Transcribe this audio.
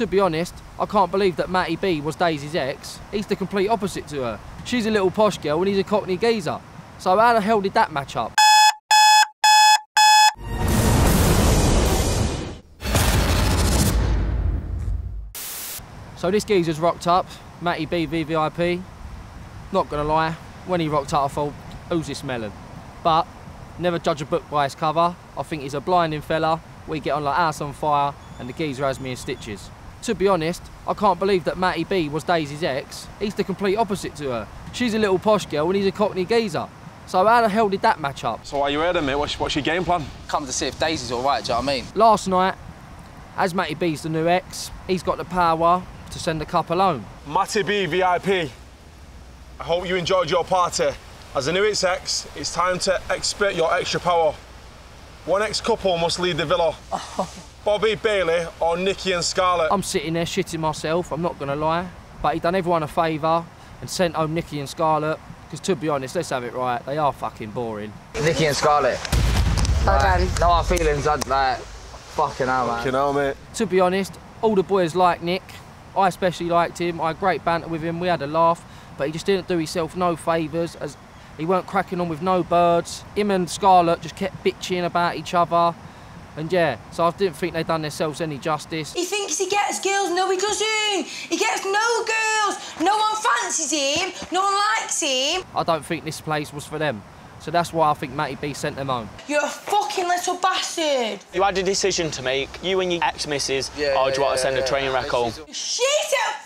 To be honest, I can't believe that Matty B was Daisy's ex. He's the complete opposite to her. She's a little posh girl and he's a cockney geezer. So how the hell did that match up? So this geezer's rocked up, Matty B VVIP. Not gonna lie, when he rocked up I thought, who's this melon? But never judge a book by its cover. I think he's a blinding fella. We get on like house on fire and the geezer has me in stitches. To be honest, I can't believe that Matty B was Daisy's ex. He's the complete opposite to her. She's a little posh girl and he's a cockney geezer. So how the hell did that match up? So while you heard him, mate, what's your game plan? Come to see if Daisy's all right, do you know what I mean? Last night, as Matty B's the new ex, he's got the power to send the cup alone. Matty B VIP, I hope you enjoyed your party. As a new ex, it's time to expert your extra power. One ex-couple must lead the villa. Bobby, Bailey or Nicky and Scarlett. I'm sitting there shitting myself, I'm not going to lie. But he done everyone a favour and sent home Nicky and Scarlett. Because to be honest, let's have it right, they are fucking boring. Nicky and Scarlett. Like, no hard feelings, I'd like, fucking hell, man. Fucking hell, mate. To be honest, all the boys like Nick. I especially liked him. I had great banter with him, we had a laugh. But he just didn't do himself no favours. As he weren't cracking on with no birds. Him and Scarlett just kept bitching about each other. And yeah, so I didn't think they'd done themselves any justice. He thinks he gets girls, no he doesn't. He gets no girls, no one fancies him, no one likes him. I don't think this place was for them. So that's why I think Matty B sent them home. You're a fucking little bastard. You had a decision to make. You and your ex-missus, do you want to send a train wreck home? Shit!